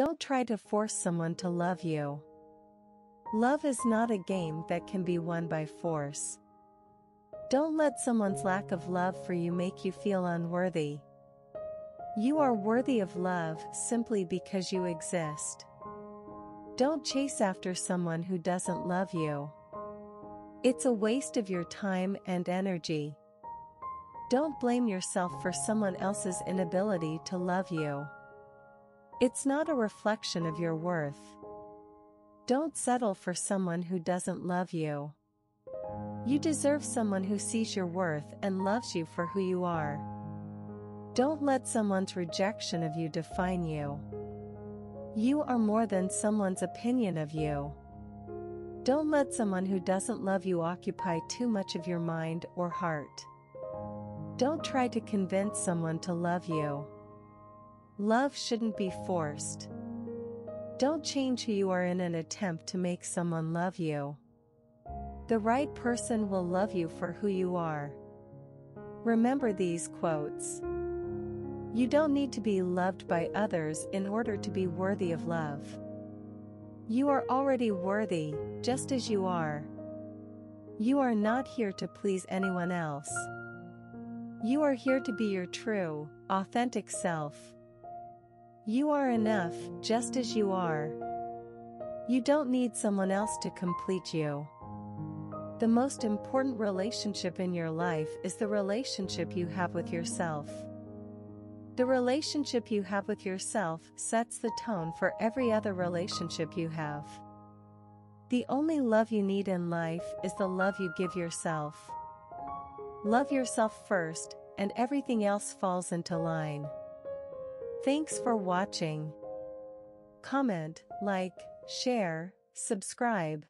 Don't try to force someone to love you. Love is not a game that can be won by force. Don't let someone's lack of love for you make you feel unworthy. You are worthy of love simply because you exist. Don't chase after someone who doesn't love you. It's a waste of your time and energy. Don't blame yourself for someone else's inability to love you. It's not a reflection of your worth. Don't settle for someone who doesn't love you. You deserve someone who sees your worth and loves you for who you are. Don't let someone's rejection of you define you. You are more than someone's opinion of you. Don't let someone who doesn't love you occupy too much of your mind or heart. Don't try to convince someone to love you. Love shouldn't be forced. Don't change who you are in an attempt to make someone love you. The right person will love you for who you are. Remember these quotes. You don't need to be loved by others in order to be worthy of love. You are already worthy, just as you are. You are not here to please anyone else. You are here to be your true, authentic self. You are enough, just as you are. You don't need someone else to complete you. The most important relationship in your life is the relationship you have with yourself. The relationship you have with yourself sets the tone for every other relationship you have. The only love you need in life is the love you give yourself. Love yourself first, and everything else falls into line. Thanks for watching. Comment, like, share, subscribe.